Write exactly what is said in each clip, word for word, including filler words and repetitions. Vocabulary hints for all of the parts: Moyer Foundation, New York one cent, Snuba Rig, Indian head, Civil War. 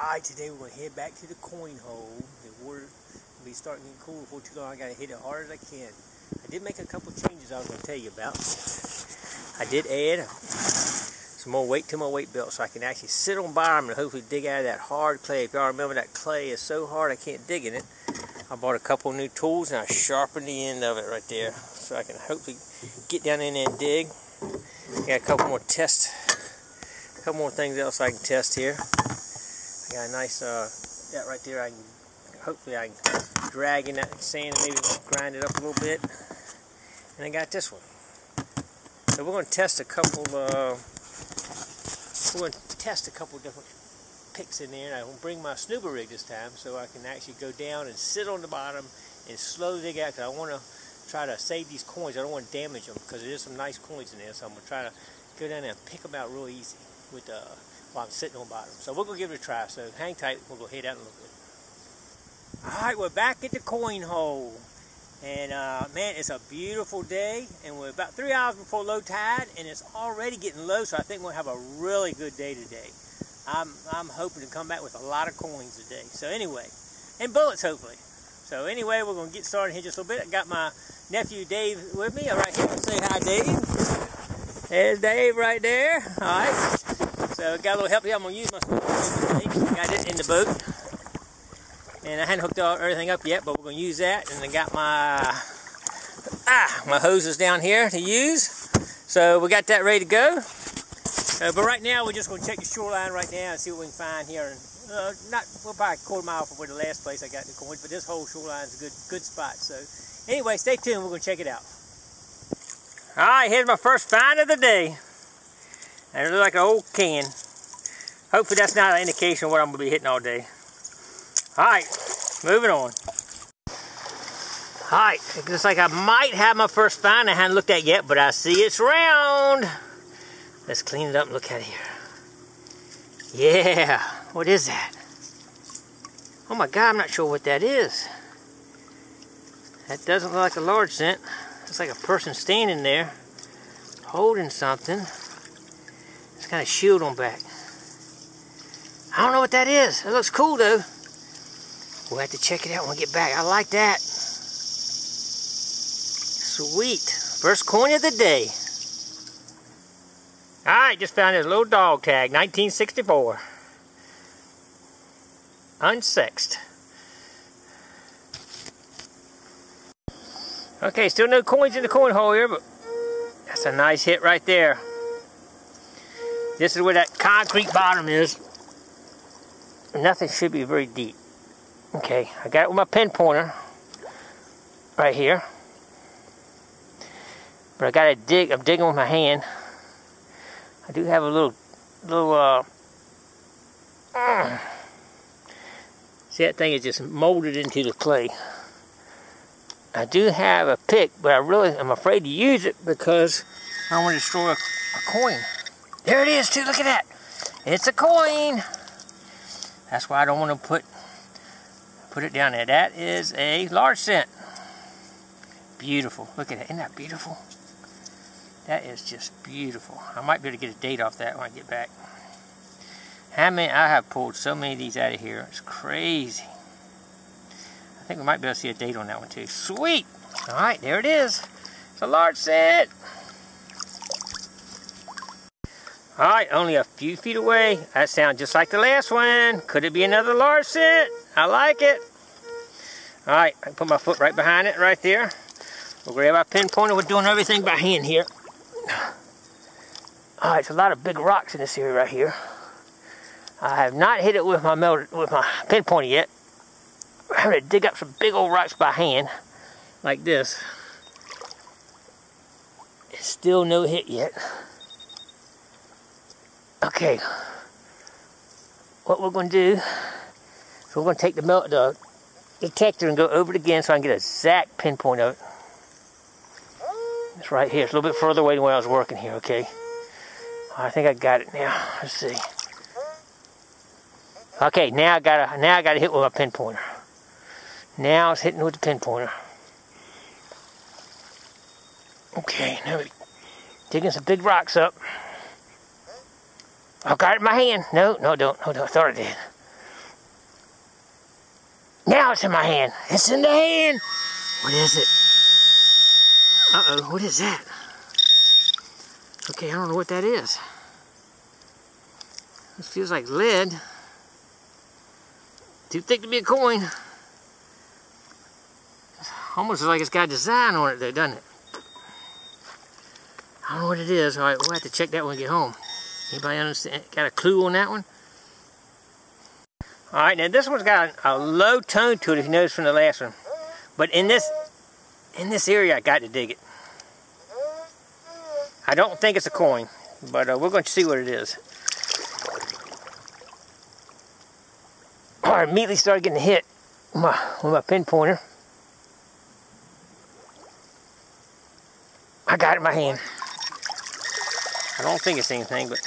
Alright, today we're going to head back to the coin hole. The water will be starting to get cool before too long. I got to hit it hard as I can. I did make a couple changes I was going to tell you about. I did add some more weight to my weight belt so I can actually sit on bottom and hopefully dig out of that hard clay. If y'all remember, that clay is so hard I can't dig in it. I bought a couple new tools and I sharpened the end of it right there so I can hopefully get down in there and dig. Got a couple more tests, a couple more things else I can test here. I got a nice, uh, that right there, I can, hopefully I can drag in that sand and maybe grind it up a little bit. And I got this one. So we're going to test a couple, uh, we're going to test a couple different picks in there. And I will bring my Snuba Rig this time so I can actually go down and sit on the bottom and slow dig out, because I want to try to save these coins. I don't want to damage them because there's some nice coins in there. So I'm going to try to go down there and pick them out real easy with the... Uh, while I'm sitting on bottom. So we'll go give it a try. So hang tight. We'll go head out and look at it. Alright, we're back at the coin hole. And uh, man, it's a beautiful day. And we're about three hours before low tide. And it's already getting low. So I think we'll have a really good day today. I'm, I'm hoping to come back with a lot of coins today. So anyway. And bullets, hopefully. So anyway, we're going to get started here just a little bit. I got my nephew Dave with me. Alright, say hi, Dave. There's Dave right there. Alright. So I got a little help here. I'm going to use my Snuba Rig today. I got it in the boat. And I hadn't hooked all, everything up yet, but we're going to use that. And I got my ah, my hoses down here to use. So we got that ready to go. Uh, but right now, we're just going to check the shoreline right now and see what we can find here. And, uh, not, we're probably a quarter mile from where the last place I got the coins, but this whole shoreline is a good, good spot. So anyway, stay tuned. We're going to check it out. All right, here's my first find of the day. And it looks like an old can. Hopefully that's not an indication of what I'm going to be hitting all day. Alright, moving on. Alright, it looks like I might have my first find. I haven't looked at yet, but I see it's round. Let's clean it up and look at it here. Yeah, what is that? Oh my God, I'm not sure what that is. That doesn't look like a large cent. It's like a person standing there holding something. Kind of shield on back. I don't know what that is. It looks cool though. We'll have to check it out when we get back. I like that. Sweet. First coin of the day. Alright, just found this little dog tag. nineteen sixty-four. Unsexed. Okay, still no coins in the coin hole here, but that's a nice hit right there. This is where that concrete bottom is. Nothing should be very deep. Okay, I got it with my pin pointer right here. But I gotta dig, I'm digging with my hand. I do have a little, little, uh, uh see, that thing is just molded into the clay. I do have a pick, but I really am afraid to use it because I don't want to destroy a, a coin. There it is too, look at that. It's a coin. That's why I don't want to put put it down there. That is a large cent. Beautiful, look at that, isn't that beautiful? That is just beautiful. I might be able to get a date off that when I get back. How many, I have pulled so many of these out of here, it's crazy. I think we might be able to see a date on that one too. Sweet, all right, there it is. It's a large cent. Alright, only a few feet away. That sounds just like the last one. Could it be another large cent? I like it. Alright, I can put my foot right behind it, right there. We'll grab our pin pointer. We're doing everything by hand here. Alright, there's a lot of big rocks in this area right here. I have not hit it with my melted, with my pin pointer yet. I'm having to dig up some big old rocks by hand, like this. It's still no hit yet. Okay, what we're going to do is we're going to take the, melt, the detector and go over it again so I can get an exact pinpoint of it. It's right here. It's a little bit further away than where I was working here, okay? I think I got it now. Let's see. Okay, now I got to, now I got to hit with my pinpointer. Now it's hitting with the pinpointer. Okay, now we're digging some big rocks up. I got it in my hand. No, no, don't. No, don't. I thought I did. Now it's in my hand. It's in the hand. What is it? Uh-oh, what is that? Okay, I don't know what that is. It feels like lead. Too thick to be a coin. Almost like it's got a design on it though, doesn't it? I don't know what it is. All right, we'll have to check that when we get home. Anybody understand? Got a clue on that one? All right, now this one's got a low tone to it, if you notice from the last one. But in this, in this area, I got to dig it. I don't think it's a coin, but uh, we're going to see what it is. I immediately started getting hit with my, with my pin pointer. I got it in my hand. I don't think it's anything, but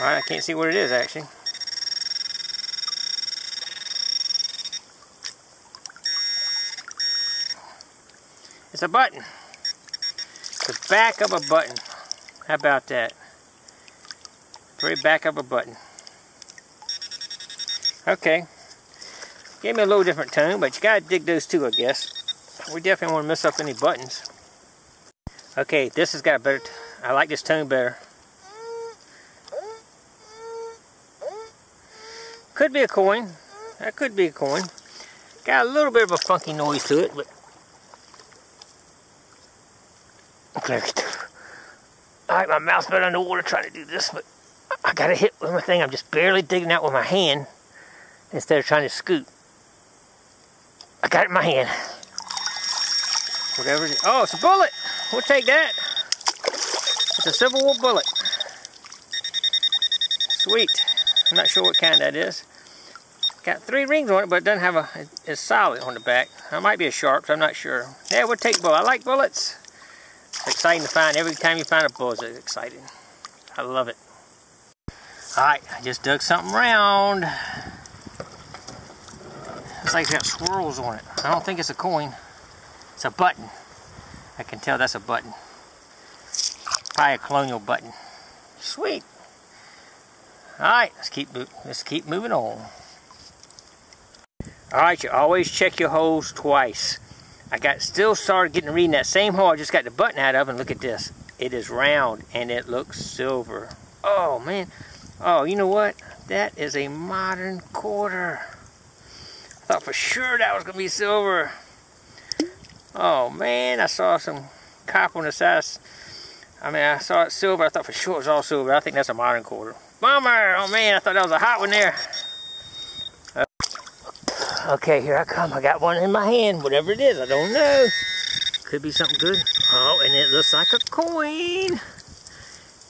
all right, I can't see what it is actually. It's a button. The back of a button. How about that? Very back of a button. Okay. Gave me a little different tone, but you gotta dig those two, I guess. We definitely won't mess up any buttons. Okay, this has got a better, I like this tone better. Could be a coin. That could be a coin. Got a little bit of a funky noise to it, but clear it. Alright, my mouth's been underwater trying to do this, but I got a hit with my thing. I'm just barely digging out with my hand instead of trying to scoop. I got it in my hand. Whatever it is. Oh, it's a bullet. We'll take that. It's a Civil War bullet. Sweet. I'm not sure what kind that is. Got three rings on it, but it doesn't have a, it's solid on the back. It might be a sharp, so I'm not sure. Yeah, we'll take bullet. I like bullets. It's exciting to find. Every time you find a bullet, it's exciting. I love it. Alright, I just dug something round. It's like it's got swirls on it. I don't think it's a coin. It's a button. I can tell that's a button. Probably a colonial button. Sweet. Alright, let's keep let's keep moving on. Alright, you always check your holes twice. I got still started getting reading that same hole I just got the button out of, and look at this. It is round and it looks silver. Oh man. Oh, you know what? That is a modern quarter. I thought for sure that was going to be silver. Oh, man, I saw some copper on the side. I mean, I saw it silver. I thought for sure it was all silver. I think that's a modern quarter. Bummer! Oh, man, I thought that was a hot one there. Okay, here I come. I got one in my hand. Whatever it is, I don't know. Could be something good. Oh, and it looks like a coin.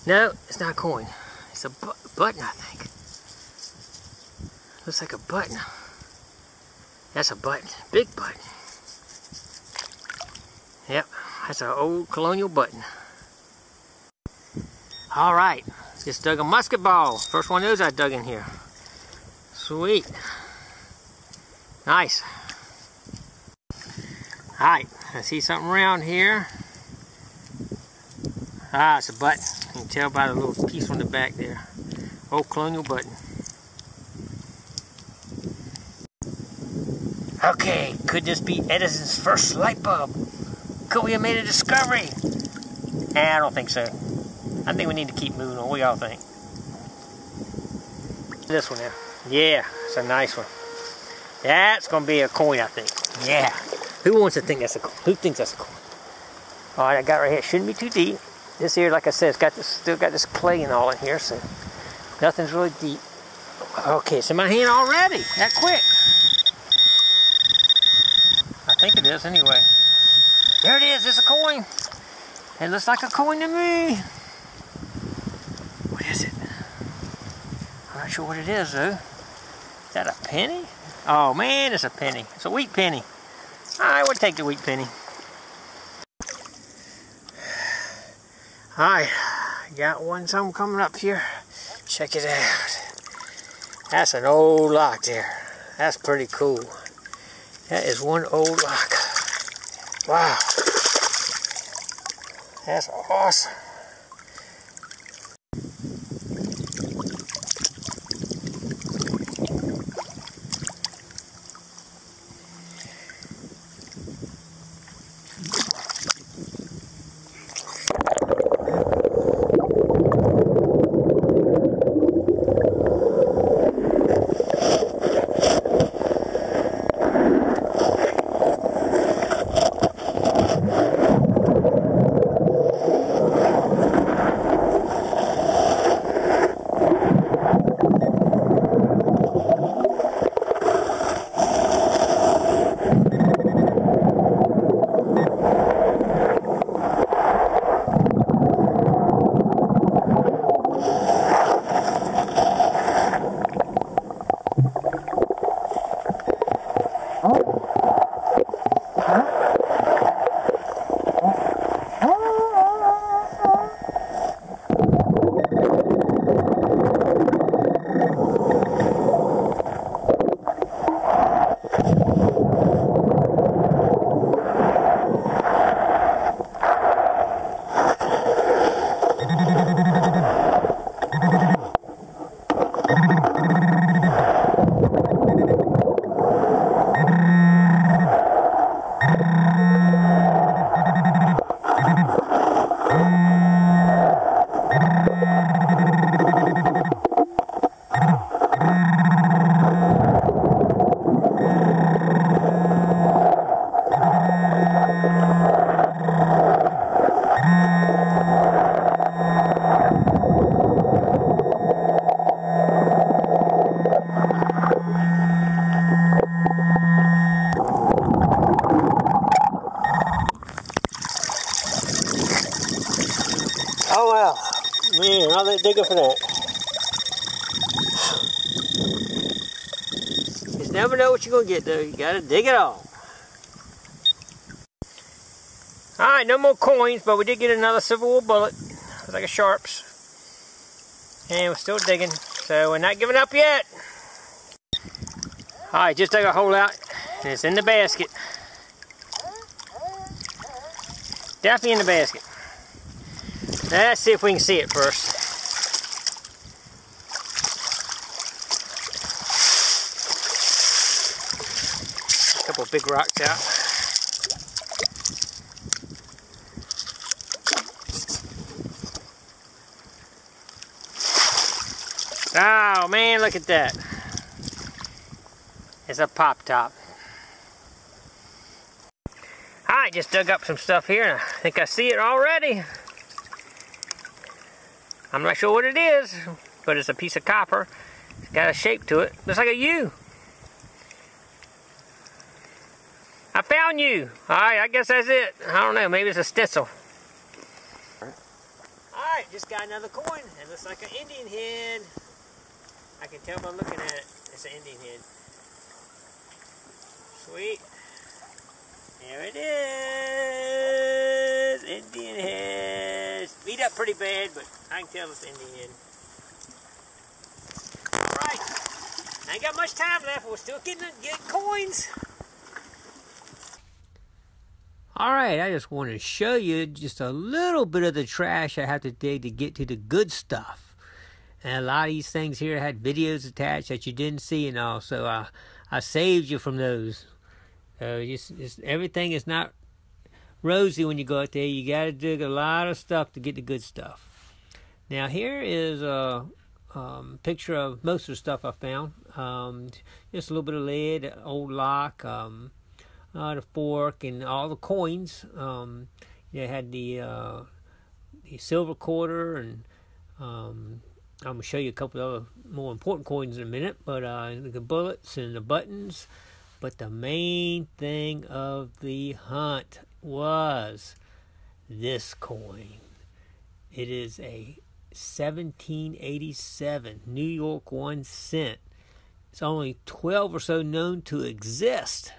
No, it's not a coin. It's a bu button, I think. Looks like a button. That's a button. Big button. Yep, that's an old colonial button. Alright, just dug a musket ball. First one of those I dug in here. Sweet. Nice. Alright, I see something around here. Ah, it's a button. You can tell by the little piece on the back there. Old colonial button. Okay, could this be Edison's first light bulb? Could we have made a discovery? Nah, I don't think so. I think we need to keep moving on. What do y'all think? This one here. Yeah, it's a nice one. That's going to be a coin, I think. Yeah. Who wants to think that's a coin? Who thinks that's a coin? All right, I got right here. Shouldn't be too deep. This here, like I said, it's got this, still got this clay and all in here, so nothing's really deep. Okay, it's in my hand already, that quick. I think it is anyway. There it is, it's a coin. It looks like a coin to me. What is it? I'm not sure what it is though. Is that a penny? Oh man, it's a penny. It's a wheat penny. I would take the wheat penny. Alright, got one, something coming up here. Check it out. That's an old lock there. That's pretty cool. That is one old lock. Wow. That's awesome. Man, all that digger for that. You just never know what you're going to get, though. You got to dig it all. Alright, no more coins, but we did get another Civil War bullet. It was like a Sharps. And we're still digging, so we're not giving up yet. Alright, just dug a hole out, and it's in the basket. Definitely in the basket. Let's see if we can see it first. A couple of big rocks out. Oh man, look at that. It's a pop top. I just dug up some stuff here and I think I see it already. I'm not sure what it is, but it's a piece of copper. It's got a shape to it. Looks like a U. I found you. Alright, I guess that's it. I don't know, maybe it's a stencil. Alright, just got another coin. It looks like an Indian head. I can tell by looking at it. It's an Indian head. Sweet. There it is. Indian head. Beat up pretty bad, but I can tell it's Indian head. Alright, I ain't got much time left. We're still getting, getting coins. Alright, I just wanted to show you just a little bit of the trash I have to dig to get to the good stuff. And a lot of these things here had videos attached that you didn't see and all, so I, I saved you from those. So just, just everything is not rosy when you go out there. You gotta dig a lot of stuff to get the good stuff. Now here is a um, picture of most of the stuff I found. Um, just a little bit of lead, an old lock, um, uh, the fork, and all the coins. Um, they had the, uh, the silver quarter, and um, I'm gonna show you a couple of other more important coins in a minute. But uh, the bullets and the buttons. But the main thing of the hunt was this coin. It is a seventeen eighty-seven New York one cent. It's only twelve or so known to exist.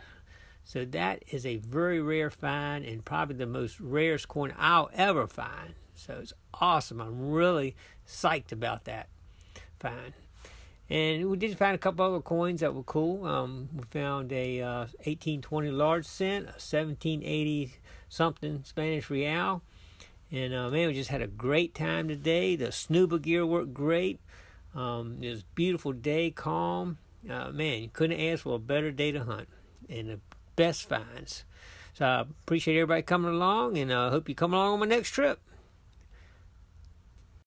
So that is a very rare find and probably the most rarest coin I'll ever find. So it's awesome. I'm really psyched about that find. And we did find a couple other coins that were cool. Um, we found a uh, eighteen twenty large cent, a seventeen eighty something Spanish real, And uh, man, we just had a great time today. The Snuba gear worked great. Um, it was a beautiful day, calm. Uh, man, you couldn't ask for a better day to hunt and the best finds. So I appreciate everybody coming along, and I uh, hope you come along on my next trip.